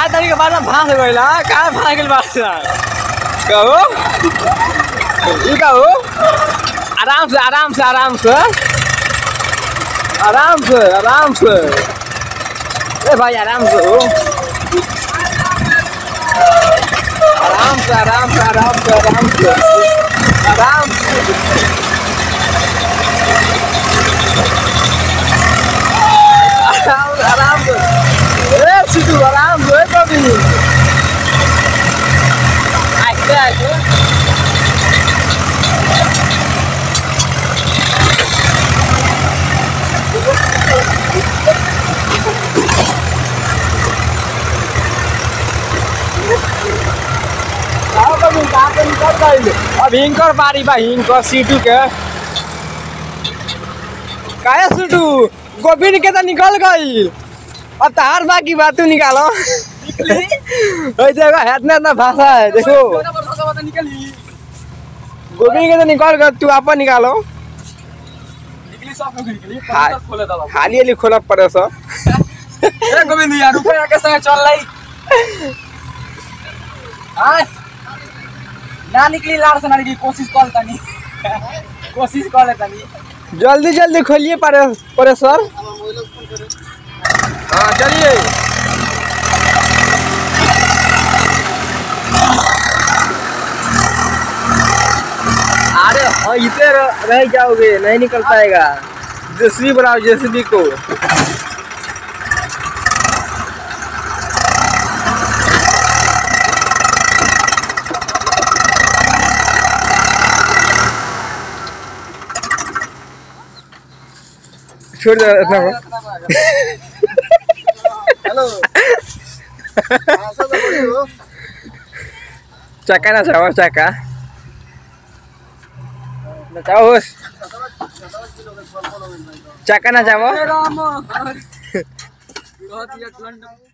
चार तारीख के बाद में फांस गईला का फांस गई बात कहो ये कहो आराम से आराम से आराम से आराम से आराम से ए भाई आराम से हो आराम से आराम से आराम से आराम से आराम से अब हिंकर बारी बा हिंकर सीटू के काहे सीटू गोविंद के तो निकल गई और तहार बाकी बातू निकालो इतना भाषा है देखो गोविंद के तो निकल गए तू आप निकालो खाली हाली खोल पड़े सब गोविंद यार चल रही ना निकली लाड़ से ना निकली कोशिश कर तनी कोशिश कर ले तनी जल्दी जल्दी खोलिए परे सर हाँ चलिए अरे और इतने रह जाओगे नहीं निकल पाएगा जेसीबी बनाओ जेसीबी को छोड़ दे इतना हेलो चक्का ना चाहो चक्का ना चाहो चक्का ना चाहो